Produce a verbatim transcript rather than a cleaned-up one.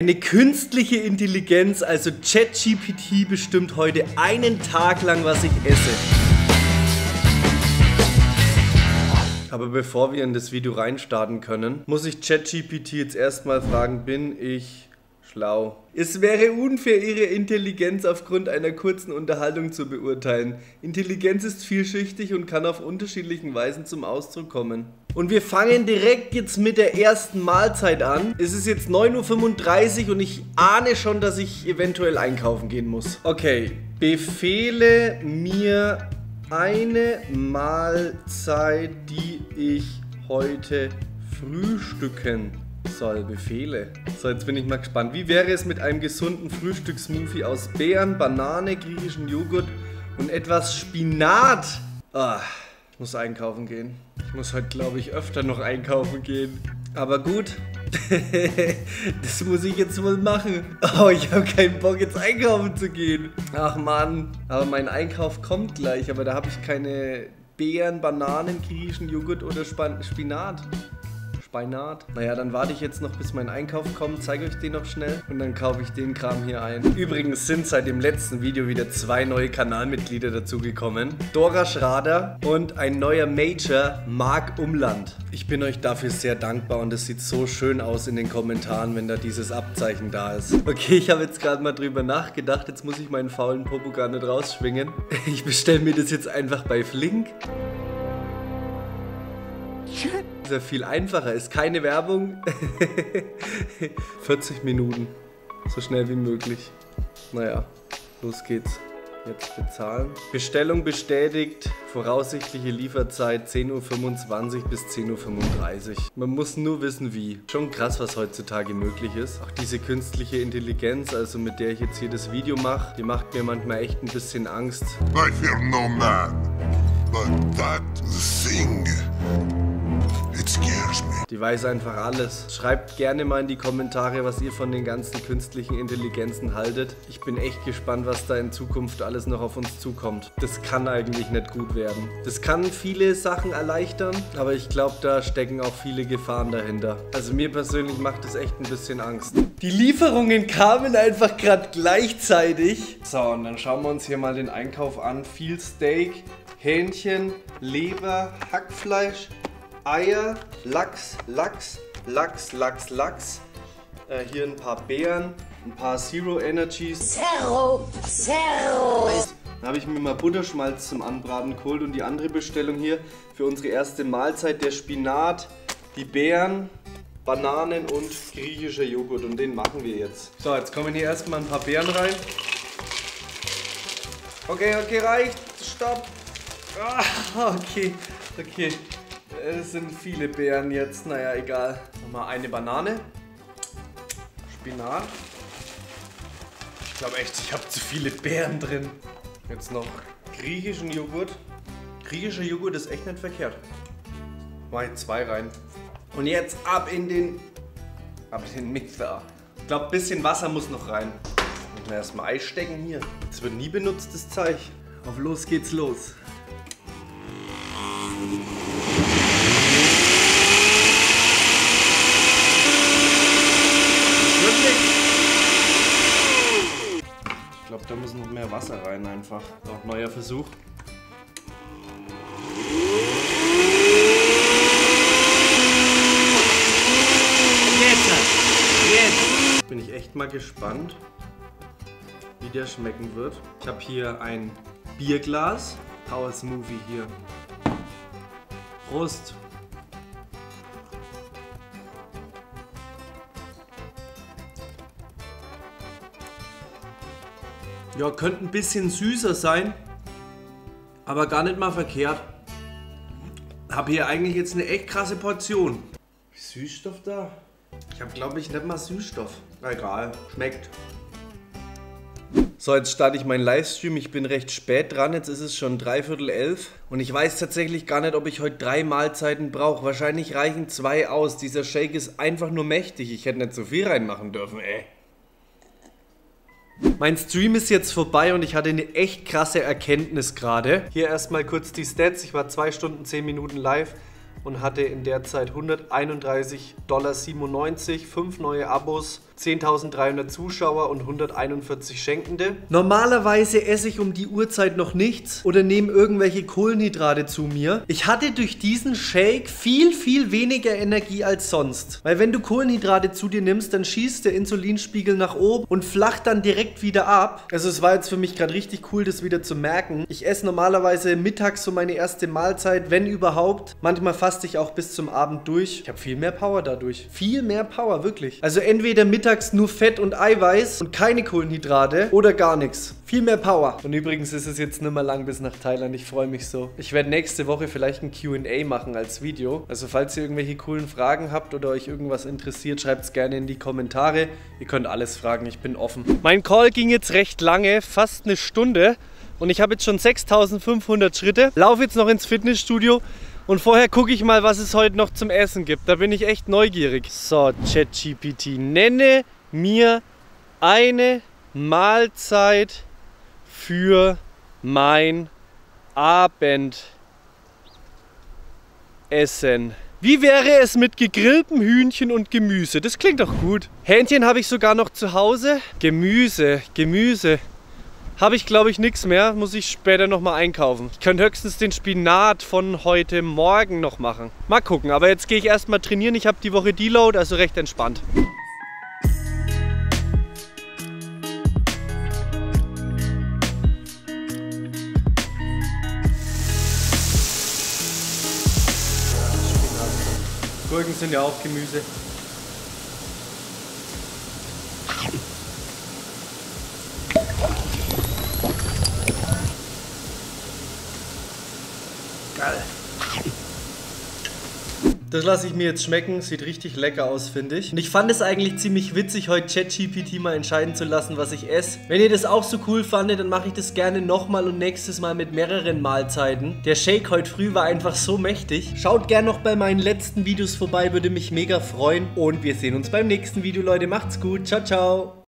Eine künstliche Intelligenz, also ChatGPT, bestimmt heute einen Tag lang, was ich esse. Aber bevor wir in das Video reinstarten können, muss ich ChatGPT jetzt erstmal fragen, bin ich schlau? Es wäre unfair, ihre Intelligenz aufgrund einer kurzen Unterhaltung zu beurteilen. Intelligenz ist vielschichtig und kann auf unterschiedlichen Weisen zum Ausdruck kommen. Und wir fangen direkt jetzt mit der ersten Mahlzeit an. Es ist jetzt neun Uhr fünfunddreißig und ich ahne schon, dass ich eventuell einkaufen gehen muss. Okay, befehle mir eine Mahlzeit, die ich heute frühstücken soll. Befehle. So, jetzt bin ich mal gespannt. Wie wäre es mit einem gesunden Frühstückssmoothie aus Beeren, Banane, griechischem Joghurt und etwas Spinat? Ah. Ich muss einkaufen gehen. Ich muss heute, glaube ich, öfter noch einkaufen gehen. Aber gut, das muss ich jetzt wohl machen. Oh, ich habe keinen Bock, jetzt einkaufen zu gehen. Ach Mann, aber mein Einkauf kommt gleich. Aber da habe ich keine Beeren, Bananen, griechischen Joghurt oder Span Spinat. Spinat. Naja, dann warte ich jetzt noch, bis mein Einkauf kommt, zeige euch den noch schnell und dann kaufe ich den Kram hier ein. Übrigens sind seit dem letzten Video wieder zwei neue Kanalmitglieder dazugekommen. Dora Schrader und ein neuer Major, Marc Umland. Ich bin euch dafür sehr dankbar und es sieht so schön aus in den Kommentaren, wenn da dieses Abzeichen da ist. Okay, ich habe jetzt gerade mal drüber nachgedacht, jetzt muss ich meinen faulen Popo gar nicht rausschwingen. Ich bestelle mir das jetzt einfach bei Flink. Shit. Viel einfacher, ist keine Werbung. vierzig Minuten, so schnell wie möglich. Naja, los geht's. Jetzt bezahlen. Bestellung bestätigt, voraussichtliche Lieferzeit zehn Uhr fünfundzwanzig bis zehn Uhr fünfunddreißig. Man muss nur wissen wie. Schon krass, was heutzutage möglich ist. Auch diese künstliche Intelligenz, also mit der ich jetzt hier das Video mache, die macht mir manchmal echt ein bisschen Angst. I fear no man, but that thing. Die weiß einfach alles. Schreibt gerne mal in die Kommentare, was ihr von den ganzen künstlichen Intelligenzen haltet. Ich bin echt gespannt, was da in Zukunft alles noch auf uns zukommt. Das kann eigentlich nicht gut werden. Das kann viele Sachen erleichtern, aber ich glaube, da stecken auch viele Gefahren dahinter. Also mir persönlich macht das echt ein bisschen Angst. Die Lieferungen kamen einfach gerade gleichzeitig. So, und dann schauen wir uns hier mal den Einkauf an. Viel Steak, Hähnchen, Leber, Hackfleisch, Eier, Lachs, Lachs, Lachs, Lachs, Lachs. Äh, hier ein paar Beeren, ein paar Zero Energies. Zero, Zero. Dann habe ich mir mal Butterschmalz zum Anbraten geholt und die andere Bestellung hier für unsere erste Mahlzeit, der Spinat, die Beeren, Bananen und griechischer Joghurt. Und den machen wir jetzt. So, jetzt kommen hier erstmal ein paar Beeren rein. Okay, okay, reicht. Stopp. Ah, okay, okay. Es sind viele Beeren jetzt, naja, egal. Nochmal eine Banane. Spinat. Ich glaube echt, ich habe zu viele Beeren drin. Jetzt noch griechischen Joghurt. Griechischer Joghurt ist echt nicht verkehrt. Mach ich zwei rein. Und jetzt ab in den, ab in den Mixer. Ich glaube, ein bisschen Wasser muss noch rein. Und erstmal Ei stecken hier. Das wird nie benutzt, das Zeug. Auf los geht's los. Ich glaube, da muss noch mehr Wasser rein einfach. Noch neuer Versuch. Jetzt! Jetzt! Bin ich echt mal gespannt, wie der schmecken wird. Ich habe hier ein Bierglas. Power Smoothie hier. Prost! Ja, könnte ein bisschen süßer sein, aber gar nicht mal verkehrt. Habe hier eigentlich jetzt eine echt krasse Portion. Ist Süßstoff da? Ich habe, glaube ich, nicht mal Süßstoff. Egal, schmeckt. So, jetzt starte ich meinen Livestream. Ich bin recht spät dran. Jetzt ist es schon dreiviertel elf. Und ich weiß tatsächlich gar nicht, ob ich heute drei Mahlzeiten brauche. Wahrscheinlich reichen zwei aus. Dieser Shake ist einfach nur mächtig. Ich hätte nicht so viel reinmachen dürfen, ey. Mein Stream ist jetzt vorbei und ich hatte eine echt krasse Erkenntnis gerade. Hier erstmal kurz die Stats. Ich war zwei Stunden zehn Minuten live und hatte in der Zeit hunderteinunddreißig Komma siebenundneunzig Dollar, fünf neue Abos, zehntausend dreihundert Zuschauer und hunderteinundvierzig Schenkende. Normalerweise esse ich um die Uhrzeit noch nichts oder nehme irgendwelche Kohlenhydrate zu mir. Ich hatte durch diesen Shake viel, viel weniger Energie als sonst. Weil wenn du Kohlenhydrate zu dir nimmst, dann schießt der Insulinspiegel nach oben und flacht dann direkt wieder ab. Also es war jetzt für mich gerade richtig cool, das wieder zu merken. Ich esse normalerweise mittags so meine erste Mahlzeit, wenn überhaupt. Manchmal faste ich auch bis zum Abend durch. Ich habe viel mehr Power dadurch. Viel mehr Power, wirklich. Also entweder mittags nur Fett und Eiweiß und keine Kohlenhydrate oder gar nichts. Viel mehr Power. Und übrigens ist es jetzt nicht mehr lang bis nach Thailand. Ich freue mich so. Ich werde nächste Woche vielleicht ein Q und A machen als Video. Also falls ihr irgendwelche coolen Fragen habt oder euch irgendwas interessiert, schreibt es gerne in die Kommentare. Ihr könnt alles fragen. Ich bin offen. Mein Call ging jetzt recht lange, fast eine Stunde. Und ich habe jetzt schon sechstausendfünfhundert Schritte. Laufe jetzt noch ins Fitnessstudio. Und vorher gucke ich mal, was es heute noch zum Essen gibt. Da bin ich echt neugierig. So, ChatGPT, nenne mir eine Mahlzeit für mein Abendessen. Wie wäre es mit gegrilltem Hühnchen und Gemüse? Das klingt doch gut. Hähnchen habe ich sogar noch zu Hause. Gemüse, Gemüse. Habe ich, glaube ich, nichts mehr. Muss ich später nochmal einkaufen. Ich könnte höchstens den Spinat von heute Morgen noch machen. Mal gucken. Aber jetzt gehe ich erstmal trainieren. Ich habe die Woche Deload, also recht entspannt. Gurken sind ja auch Gemüse. Das lasse ich mir jetzt schmecken, sieht richtig lecker aus, finde ich. Und ich fand es eigentlich ziemlich witzig, heute ChatGPT mal entscheiden zu lassen, was ich esse. Wenn ihr das auch so cool fandet, dann mache ich das gerne nochmal und nächstes Mal mit mehreren Mahlzeiten. Der Shake heute früh war einfach so mächtig. Schaut gerne noch bei meinen letzten Videos vorbei, würde mich mega freuen. Und wir sehen uns beim nächsten Video, Leute. Macht's gut, ciao, ciao.